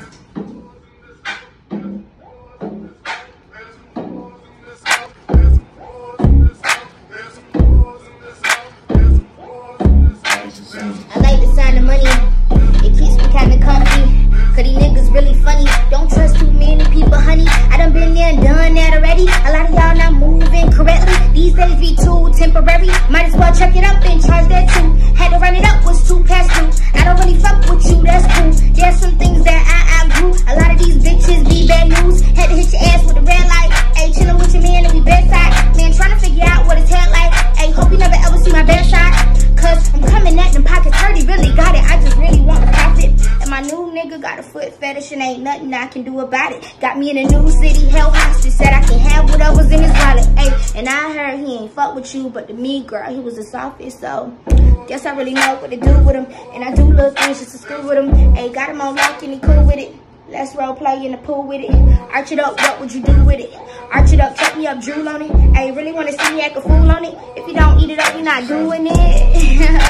I like the sign of money. It keeps me kinda comfy. Cause these niggas really funny. Don't trust too many people, honey. I done been there and done that already. A lot of y'all not moving correctly. These days be too temporary. Might as well check it up and charge that too. Had to run it up, was too past due. I don't really fuck with you, that's cool. There's some things that I grew. A lot of these bitches be bad news. Had to hit your ass with a red light. Ayy, chillin' with your man and we bedside. Man, tryna figure out what his head like. Ayy, hope you never ever see my bad side. Cause I'm coming at them pockets, dirty, really got it. I just really want to profit. And my new nigga got a foot fetish and ain't nothing I can do about it. Got me in a new city, hell hostage. Said I can have what I was in his wallet. Ayy, and I heard he ain't fuck with you, but to me, girl, he was the softest. So, guess I really know what to do with him. And I do look anxious to screw with him. Ayy, got him on lock and he cool with it. Let's role play in the pool with it. Arch it up, what would you do with it? Arch it up, cut me up, drool on it. Ayy, really wanna see me act a fool on it? If you don't eat it up, you're not doing it.